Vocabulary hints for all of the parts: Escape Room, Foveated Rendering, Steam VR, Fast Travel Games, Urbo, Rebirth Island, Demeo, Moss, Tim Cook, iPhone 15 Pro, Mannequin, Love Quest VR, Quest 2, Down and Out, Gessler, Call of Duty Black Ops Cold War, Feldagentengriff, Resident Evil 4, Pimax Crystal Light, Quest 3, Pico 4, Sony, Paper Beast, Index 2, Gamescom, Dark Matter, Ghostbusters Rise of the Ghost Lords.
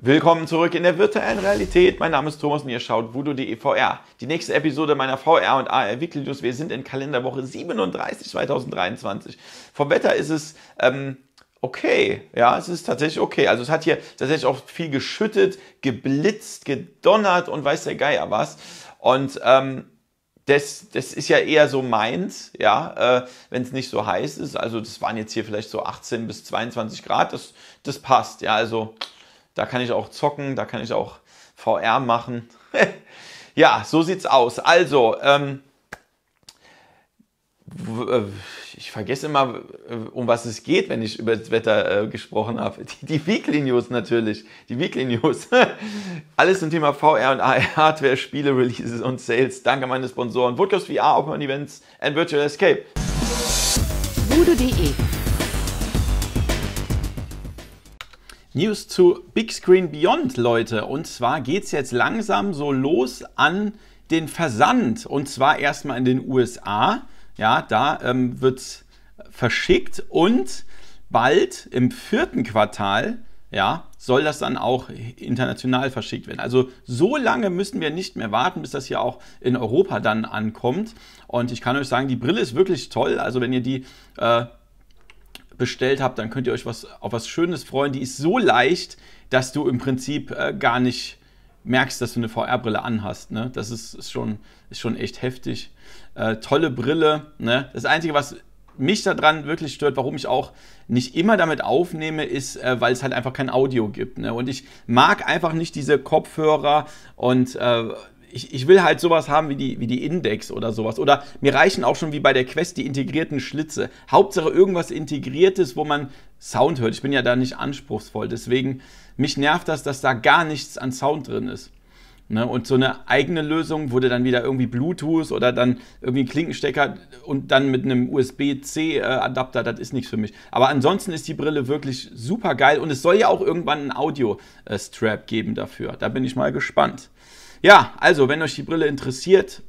Willkommen zurück in der virtuellen Realität. Mein Name ist Thomas und ihr schaut Voodoo.de VR. Die nächste Episode meiner VR- und AR-Videos. Wir sind in Kalenderwoche 37 2023. Vom Wetter ist es okay. Ja, es ist tatsächlich okay. Also es hat hier tatsächlich auch viel geschüttet, geblitzt, gedonnert und weiß der Geier was. Und das ist ja eher so meins, ja, wenn es nicht so heiß ist. Also das waren jetzt hier vielleicht so 18 bis 22 Grad. Das passt, ja, also... Da kann ich auch zocken, da kann ich auch VR machen. Ja, so sieht's aus. Also, ich vergesse immer, um was es geht, wenn ich über das Wetter gesprochen habe. Die Weekly News natürlich. Die Weekly News. Alles zum Thema VR und AR, Hardware, Spiele, Releases und Sales. Danke an meine Sponsoren. Voodoo VR, Open Events and Virtual Escape. Voodoo.de News zu Bigscreen Beyond, Leute. Und zwar geht es jetzt langsam so los an den Versand. Und zwar erstmal in den USA. Ja, da wird es verschickt und bald im 4. Quartal, ja, soll das dann auch international verschickt werden. Also so lange müssen wir nicht mehr warten, bis das hier auch in Europa dann ankommt. Und ich kann euch sagen, die Brille ist wirklich toll. Also wenn ihr die... bestellt habt, dann könnt ihr euch auf was Schönes freuen. Die ist so leicht, dass du im Prinzip gar nicht merkst, dass du eine VR-Brille anhast. Ne? Das ist schon echt heftig. Tolle Brille. Ne? Das Einzige, was mich daran wirklich stört, warum ich auch nicht immer damit aufnehme, ist, weil es halt einfach kein Audio gibt. Ne? Und ich mag einfach nicht diese Kopfhörer und... Ich will halt sowas haben wie die Index oder sowas. Oder mir reichen auch schon wie bei der Quest die integrierten Schlitze. Hauptsache irgendwas Integriertes, wo man Sound hört. Ich bin ja da nicht anspruchsvoll. Deswegen, mich nervt das, dass da gar nichts an Sound drin ist. Ne? Und so eine eigene Lösung wurde dann wieder irgendwie Bluetooth oder dann irgendwie ein Klinkenstecker und dann mit einem USB-C-Adapter. Das ist nichts für mich. Aber ansonsten ist die Brille wirklich super geil. Und es soll ja auch irgendwann einen Audio-Strap geben dafür. Da bin ich mal gespannt. Ja, also, wenn euch die Brille interessiert,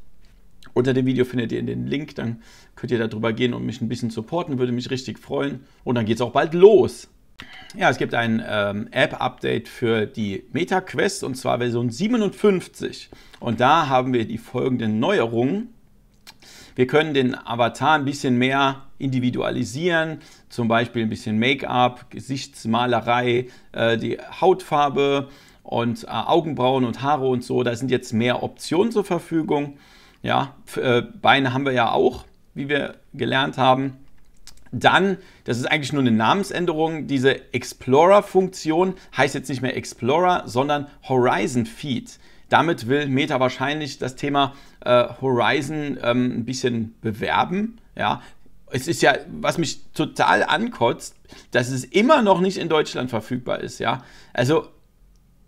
unter dem Video findet ihr den Link, dann könnt ihr da drüber gehen und mich ein bisschen supporten, würde mich richtig freuen. Und dann geht es auch bald los. Ja, es gibt ein App-Update für die Meta Quest, und zwar Version 57. Und da haben wir die folgenden Neuerungen. Wir können den Avatar ein bisschen mehr individualisieren, zum Beispiel ein bisschen Make-up, Gesichtsmalerei, die Hautfarbe... Und Augenbrauen und Haare und so, da sind jetzt mehr Optionen zur Verfügung. Ja, Beine haben wir ja auch, wie wir gelernt haben. Dann, das ist eigentlich nur eine Namensänderung, diese Explorer-Funktion heißt jetzt nicht mehr Explorer, sondern Horizon Feed. Damit will Meta wahrscheinlich das Thema Horizon ein bisschen bewerben. Ja. Es ist ja, was mich total ankotzt, dass es immer noch nicht in Deutschland verfügbar ist. Ja, also...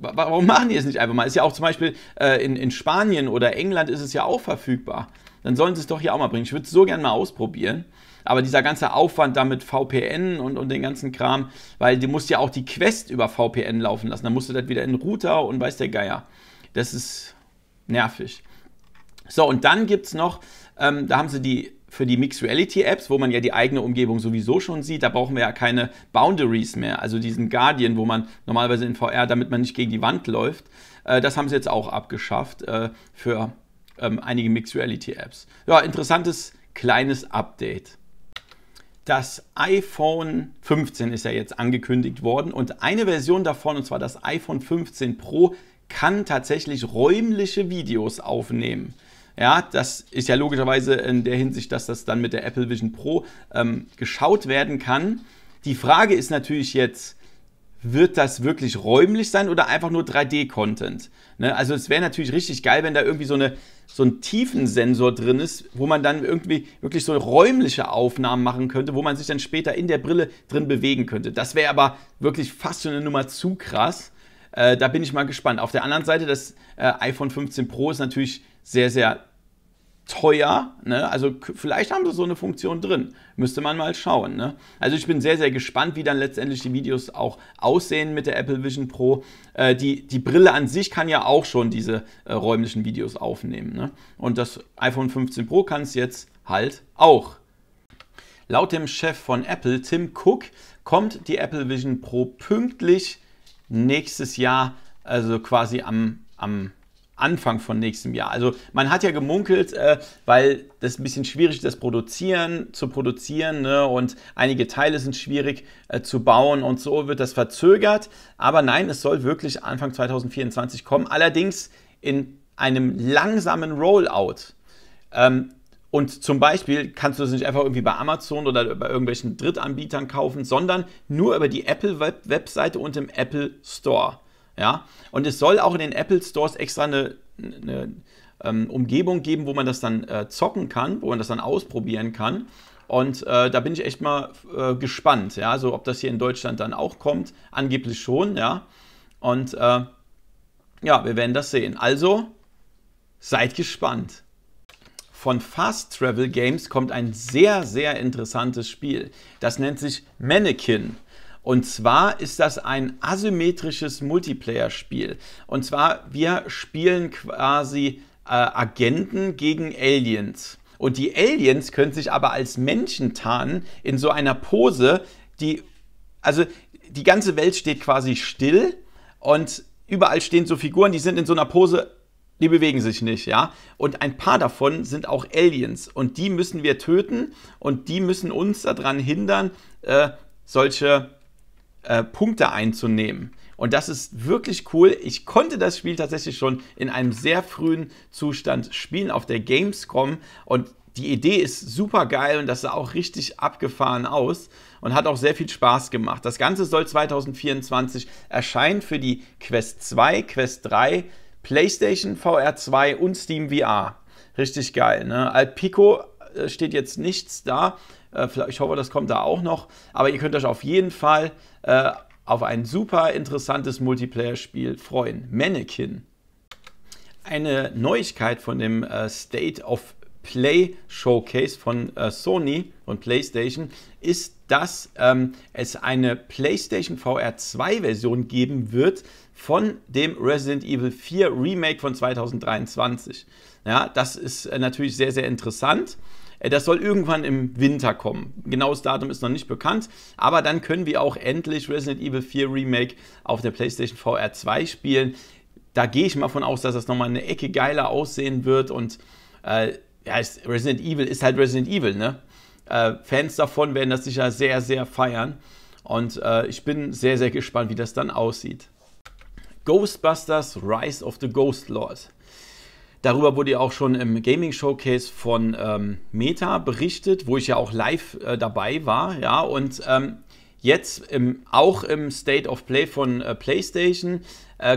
Warum machen die es nicht einfach mal? Ist ja auch zum Beispiel in Spanien oder England ist es ja auch verfügbar. Dann sollen sie es doch hier auch mal bringen. Ich würde es so gerne mal ausprobieren. Aber dieser ganze Aufwand da mit VPN und den ganzen Kram, weil du musst ja auch die Quest über VPN laufen lassen. Dann musst du das wieder in den Router und weiß der Geier. Das ist nervig. So, und dann gibt es noch, da haben sie die... Für die Mixed Reality Apps, wo man ja die eigene Umgebung sowieso schon sieht, da brauchen wir ja keine Boundaries mehr, also diesen Guardian, wo man normalerweise in VR, damit man nicht gegen die Wand läuft, das haben sie jetzt auch abgeschafft für einige Mixed Reality Apps. Ja, interessantes kleines Update. Das iPhone 15 ist ja jetzt angekündigt worden und eine Version davon, und zwar das iPhone 15 Pro, kann tatsächlich räumliche Videos aufnehmen. Ja, das ist ja logischerweise in der Hinsicht, dass das dann mit der Apple Vision Pro geschaut werden kann. Die Frage ist natürlich jetzt, wird das wirklich räumlich sein oder einfach nur 3D-Content? Ne? Also es wäre natürlich richtig geil, wenn da irgendwie so ein Tiefensensor drin ist, wo man dann irgendwie wirklich so räumliche Aufnahmen machen könnte, wo man sich dann später in der Brille drin bewegen könnte. Das wäre aber wirklich fast schon eine Nummer zu krass. Da bin ich mal gespannt. Auf der anderen Seite, das iPhone 15 Pro ist natürlich... sehr, sehr teuer, ne? Also vielleicht haben sie so eine Funktion drin, müsste man mal schauen, ne? Also ich bin sehr, sehr gespannt, wie dann letztendlich die Videos auch aussehen mit der Apple Vision Pro. Die Brille an sich kann ja auch schon diese räumlichen Videos aufnehmen, ne? Und das iPhone 15 Pro kann es jetzt halt auch. Laut dem Chef von Apple, Tim Cook, kommt die Apple Vision Pro pünktlich nächstes Jahr, also quasi am Anfang von nächstem Jahr. Also man hat ja gemunkelt, weil das ein bisschen schwierig ist, das zu produzieren, ne? Und einige Teile sind schwierig zu bauen und so wird das verzögert. Aber nein, es soll wirklich Anfang 2024 kommen, allerdings in einem langsamen Rollout. Und zum Beispiel kannst du das nicht einfach irgendwie bei Amazon oder bei irgendwelchen Drittanbietern kaufen, sondern nur über die Apple-Webseite und im Apple Store. Ja? Und es soll auch in den Apple Stores extra eine Umgebung geben, wo man das dann zocken kann, wo man das dann ausprobieren kann. Und da bin ich echt mal gespannt, ja? Also, ob das hier in Deutschland dann auch kommt. Angeblich schon, ja. Und ja, wir werden das sehen. Also, seid gespannt. Von Fast Travel Games kommt ein sehr, sehr interessantes Spiel. Das nennt sich Mannequin. Und zwar ist das ein asymmetrisches Multiplayer-Spiel. Und zwar, wir spielen quasi Agenten gegen Aliens. Und die Aliens können sich aber als Menschen tarnen in so einer Pose, die... Also, die ganze Welt steht quasi still und überall stehen so Figuren, die sind in so einer Pose... Die bewegen sich nicht, ja. Und ein paar davon sind auch Aliens. Und die müssen wir töten und die müssen uns daran hindern, solche Punkte einzunehmen. Und das ist wirklich cool. Ich konnte das Spiel tatsächlich schon in einem sehr frühen Zustand spielen auf der Gamescom. Und die Idee ist super geil und das sah auch richtig abgefahren aus und hat auch sehr viel Spaß gemacht. Das Ganze soll 2024 erscheinen für die Quest 2, Quest 3, PlayStation VR 2 und Steam VR. Richtig geil, ne? Als Pico steht jetzt nichts da. Ich hoffe, das kommt da auch noch. Aber ihr könnt euch auf jeden Fall auf ein super interessantes Multiplayer-Spiel freuen. Mannequin. Eine Neuigkeit von dem State of Play Showcase von Sony und PlayStation ist, dass es eine PlayStation VR 2 Version geben wird von dem Resident Evil 4 Remake von 2023. Ja, das ist natürlich sehr, sehr interessant. Das soll irgendwann im Winter kommen. Genaues Datum ist noch nicht bekannt, aber dann können wir auch endlich Resident Evil 4 Remake auf der PlayStation VR 2 spielen. Da gehe ich mal von aus, dass das nochmal eine Ecke geiler aussehen wird und ja, Resident Evil ist halt Resident Evil, ne? Fans davon werden das sicher sehr, sehr feiern. Und ich bin sehr, sehr gespannt, wie das dann aussieht. Ghostbusters Rise of the Ghost Lords. Darüber wurde ja auch schon im Gaming Showcase von Meta berichtet, wo ich ja auch live dabei war. Ja? Und jetzt auch im State of Play von PlayStation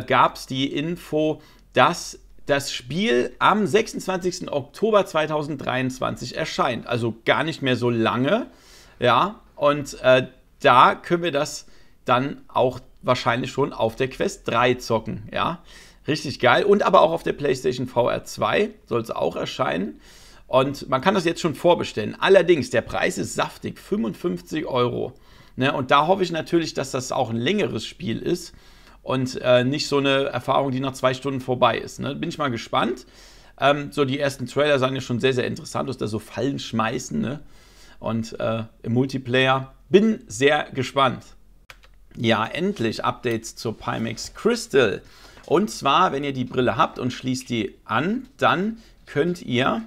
gab es die Info, dass das Spiel am 26. Oktober 2023 erscheint. Also gar nicht mehr so lange. Ja, und da können wir das dann auch wahrscheinlich schon auf der Quest 3 zocken. Ja, richtig geil. Und aber auch auf der PlayStation VR 2 soll es auch erscheinen. Und man kann das jetzt schon vorbestellen. Allerdings, der Preis ist saftig, 55 €. Ne? Und da hoffe ich natürlich, dass das auch ein längeres Spiel ist. Und nicht so eine Erfahrung, die nach 2 Stunden vorbei ist. Ne? Bin ich mal gespannt. So, die ersten Trailer sahen ja schon sehr, sehr interessant aus. Da so Fallen schmeißen, ne? Und im Multiplayer. Bin sehr gespannt. Ja, endlich Updates zur Pimax Crystal. Und zwar, wenn ihr die Brille habt und schließt die an, dann könnt ihr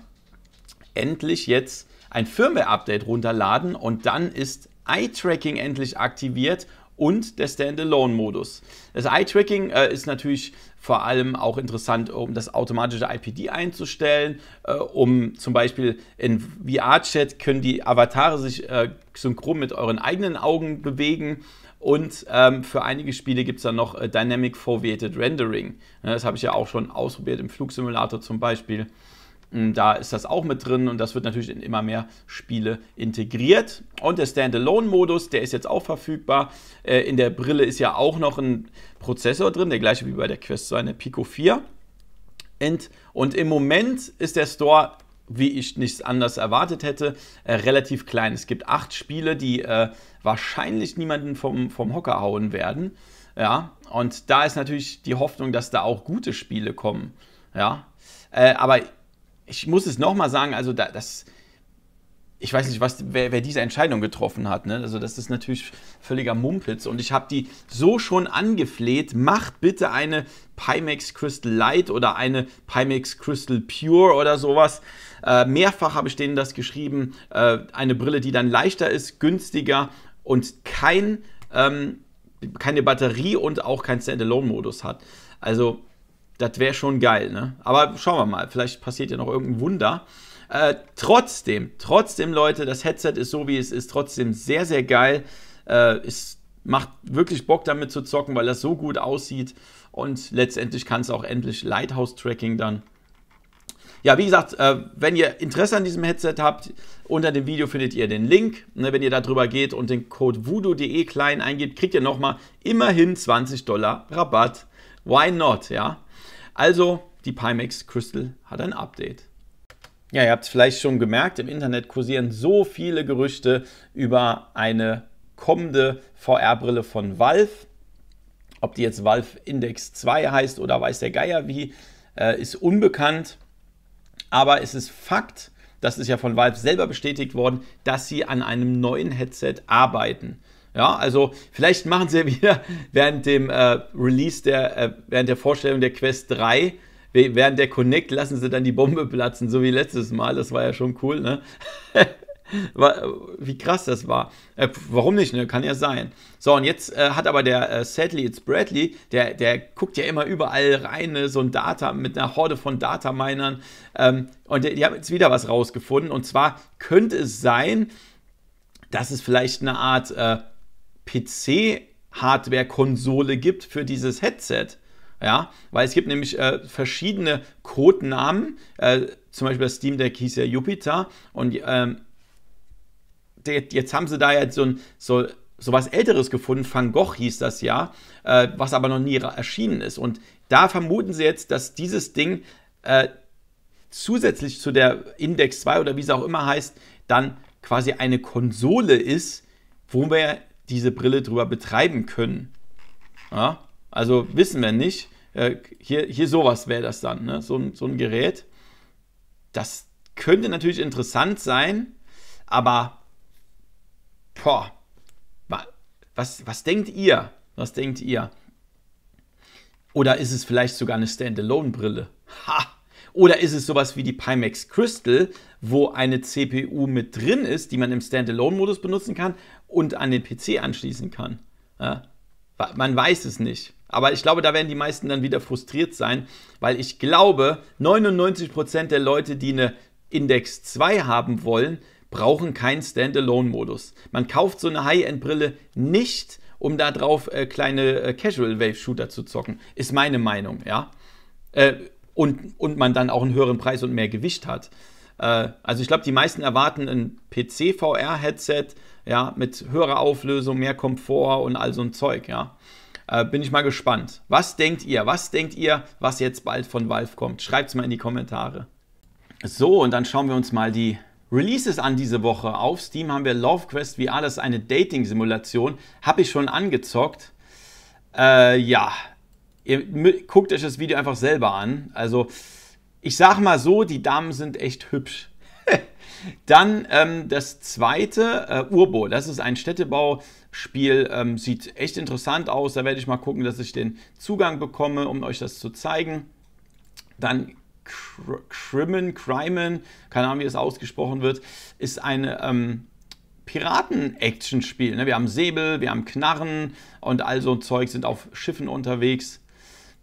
endlich jetzt ein Firmware-Update runterladen. Und dann ist Eye-Tracking endlich aktiviert. Und der Standalone-Modus. Das Eye-Tracking ist natürlich vor allem auch interessant, um das automatische IPD einzustellen, um zum Beispiel in VR Chat können die Avatare sich synchron mit euren eigenen Augen bewegen und für einige Spiele gibt es dann noch Dynamic Foveated Rendering. Ja, das habe ich ja auch schon ausprobiert im Flugsimulator zum Beispiel. Da ist das auch mit drin und das wird natürlich in immer mehr Spiele integriert. Und der Standalone-Modus, der ist jetzt auch verfügbar. In der Brille ist ja auch noch ein Prozessor drin, der gleiche wie bei der Quest 2, eine Pico 4. Und im Moment ist der Store, wie ich nichts anders erwartet hätte, relativ klein. Es gibt 8 Spiele, die wahrscheinlich niemanden vom Hocker hauen werden. Ja, und da ist natürlich die Hoffnung, dass da auch gute Spiele kommen. Ja, aber ich muss es nochmal sagen, also das ich weiß nicht, wer diese Entscheidung getroffen hat. Ne? Also das ist natürlich völliger Mumpitz. Und ich habe die so schon angefleht, macht bitte eine Pimax Crystal Light oder eine Pimax Crystal Pure oder sowas. Mehrfach habe ich denen das geschrieben. Eine Brille, die dann leichter ist, günstiger und keine Batterie und auch keinen Standalone-Modus hat. Also das wäre schon geil. Ne? Aber schauen wir mal, vielleicht passiert ja noch irgendein Wunder. Trotzdem, Leute, das Headset ist so, wie es ist, trotzdem sehr, sehr geil. Es macht wirklich Bock, damit zu zocken, weil das so gut aussieht. Und letztendlich kann es auch endlich Lighthouse-Tracking dann. Ja, wie gesagt, wenn ihr Interesse an diesem Headset habt, unter dem Video findet ihr den Link. Wenn ihr da drüber geht und den Code Voodoo.de klein eingebt, kriegt ihr nochmal immerhin $20 Rabatt. Why not, ja? Also, die Pimax Crystal hat ein Update. Ja, ihr habt es vielleicht schon gemerkt, im Internet kursieren so viele Gerüchte über eine kommende VR-Brille von Valve. Ob die jetzt Valve Index 2 heißt oder weiß der Geier wie, ist unbekannt. Aber es ist Fakt, das ist ja von Valve selber bestätigt worden, dass sie an einem neuen Headset arbeiten. Ja, also vielleicht machen sie ja wieder während dem Release, während der Vorstellung der Quest 3, während der Connect lassen sie dann die Bombe platzen, so wie letztes Mal. Das war ja schon cool, ne? Wie krass das war. Warum nicht, ne? Kann ja sein. So, und jetzt hat aber der Sadly It's Bradley, der guckt ja immer überall rein, ne? So ein Data, mit einer Horde von Dataminern. Und die haben jetzt wieder was rausgefunden. Und zwar könnte es sein, dass es vielleicht eine Art PC-Hardware-Konsole gibt für dieses Headset. Ja, weil es gibt nämlich verschiedene Codenamen, zum Beispiel das Steam Deck hieß ja Jupiter und jetzt haben sie da jetzt so was Älteres gefunden, Van Gogh hieß das ja, was aber noch nie erschienen ist und da vermuten sie jetzt, dass dieses Ding zusätzlich zu der Index 2 oder wie es auch immer heißt, dann quasi eine Konsole ist, wo wir diese Brille drüber betreiben können. Ja. Also wissen wir nicht, hier sowas wäre das dann, ne? So ein Gerät. Das könnte natürlich interessant sein, aber boah, was denkt ihr? Was denkt ihr? Oder ist es vielleicht sogar eine Standalone-Brille? Ha! Oder ist es sowas wie die Pimax Crystal, wo eine CPU mit drin ist, die man im Standalone-Modus benutzen kann und an den PC anschließen kann? Ja? Man weiß es nicht. Aber ich glaube, da werden die meisten dann wieder frustriert sein, weil ich glaube, 99% der Leute, die eine Index 2 haben wollen, brauchen keinen Standalone-Modus. Man kauft so eine High-End-Brille nicht, um da drauf kleine Casual-Wave-Shooter zu zocken. Ist meine Meinung, ja. Und man dann auch einen höheren Preis und mehr Gewicht hat. Also ich glaube, die meisten erwarten ein PC-VR-Headset, ja, mit höherer Auflösung, mehr Komfort und all so ein Zeug, ja. Bin ich mal gespannt. Was denkt ihr? Was denkt ihr, was jetzt bald von Valve kommt? Schreibt es mal in die Kommentare. So, und dann schauen wir uns mal die Releases an diese Woche. Auf Steam haben wir Love Quest VR, das ist eine Dating-Simulation. Habe ich schon angezockt. Ja, ihr guckt euch das Video einfach selber an. Also, ich sag mal so, die Damen sind echt hübsch. Dann das zweite, Urbo, das ist ein Städtebauspiel, sieht echt interessant aus, da werde ich mal gucken, dass ich den Zugang bekomme, um euch das zu zeigen. Dann Krimen, keine Ahnung, wie das ausgesprochen wird, ist eine Piraten-Action-Spiel, ne? Wir haben Säbel, wir haben Knarren und all so ein Zeug, sind auf Schiffen unterwegs.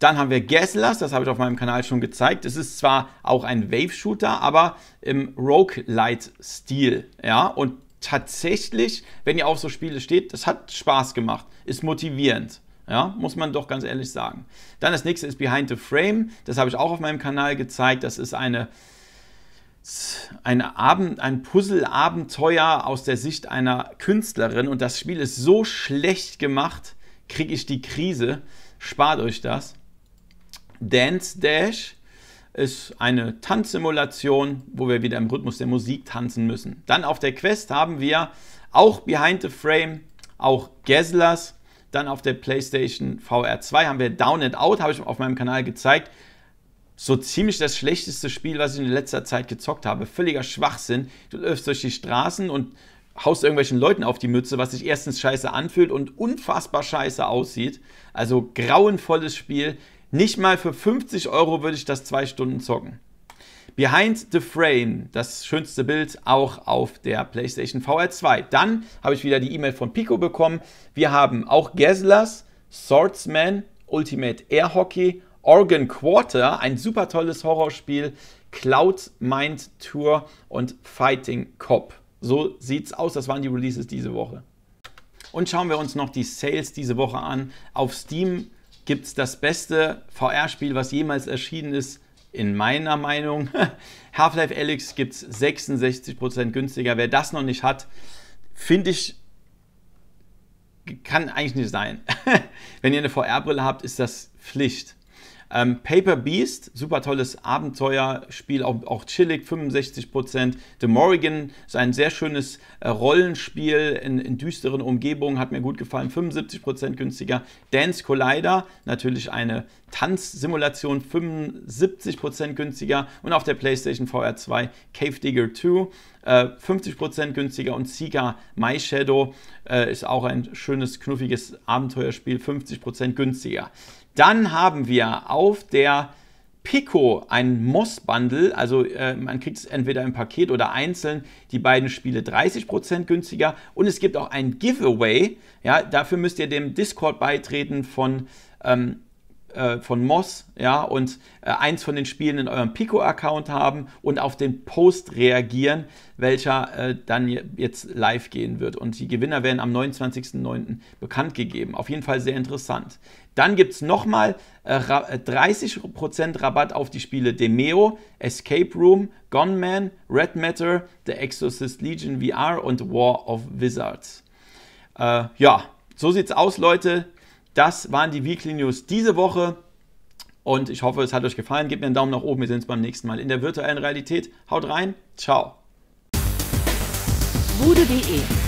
Dann haben wir Gessler, das habe ich auf meinem Kanal schon gezeigt. Es ist zwar auch ein Wave-Shooter, aber im Roguelite-Stil. Ja? Und tatsächlich, wenn ihr auf so Spiele steht, das hat Spaß gemacht, ist motivierend. Ja? Muss man doch ganz ehrlich sagen. Dann das nächste ist Behind the Frame, das habe ich auch auf meinem Kanal gezeigt. Das ist ein Puzzle-Abenteuer aus der Sicht einer Künstlerin. Und das Spiel ist so schlecht gemacht, kriege ich die Krise. Spart euch das. Dance Dash ist eine Tanzsimulation, wo wir wieder im Rhythmus der Musik tanzen müssen. Dann auf der Quest haben wir auch Behind the Frame, auch Gesslers. Dann auf der PlayStation VR 2 haben wir Down and Out, habe ich auf meinem Kanal gezeigt. so ziemlich das schlechteste Spiel, was ich in letzter Zeit gezockt habe. Völliger Schwachsinn. Du läufst durch die Straßen und haust irgendwelchen Leuten auf die Mütze, was sich erstens scheiße anfühlt und unfassbar scheiße aussieht. Also grauenvolles Spiel. Nicht mal für 50 € würde ich das 2 Stunden zocken. Behind the Frame, das schönste Bild, auch auf der PlayStation VR 2. Dann habe ich wieder die E-Mail von Pico bekommen. Wir haben auch Gesslers, Swordsman, Ultimate Air Hockey, Organ Quarter, ein super tolles Horrorspiel, Cloud Mind Tour und Fighting Cop. So sieht's aus, das waren die Releases diese Woche. Und schauen wir uns noch die Sales diese Woche an. Auf Steam gibt es das beste VR-Spiel, was jemals erschienen ist, in meiner Meinung. Half-Life: Alyx gibt es 66% günstiger. Wer das noch nicht hat, finde ich, kann eigentlich nicht sein. Wenn ihr eine VR-Brille habt, ist das Pflicht. Paper Beast, super tolles Abenteuerspiel, auch chillig, 65%. The Morrigan ist ein sehr schönes Rollenspiel in düsteren Umgebungen, hat mir gut gefallen, 75% günstiger. Dance Collider, natürlich eine Tanzsimulation, 75% günstiger. Und auf der PlayStation VR 2 Cave Digger 2, 50% günstiger. Und Seeker My Shadow ist auch ein schönes, knuffiges Abenteuerspiel, 50% günstiger. Dann haben wir auf der Pico ein Moss-Bundle, also man kriegt es entweder im Paket oder einzeln, die beiden Spiele 30% günstiger. Und es gibt auch ein Giveaway, ja, dafür müsst ihr dem Discord beitreten von Moss, ja, und eins von den Spielen in eurem Pico-Account haben und auf den Post reagieren, welcher dann jetzt live gehen wird. Und die Gewinner werden am 29.09. bekannt gegeben. Auf jeden Fall sehr interessant. Dann gibt es nochmal 30% Rabatt auf die Spiele Demeo, Escape Room, Gunman, Red Matter, The Exorcist Legion VR und War of Wizards. Ja, so sieht's aus, Leute. Das waren die Weekly News diese Woche und ich hoffe, es hat euch gefallen. Gebt mir einen Daumen nach oben, wir sehen uns beim nächsten Mal in der virtuellen Realität. Haut rein, ciao. Voodoo.de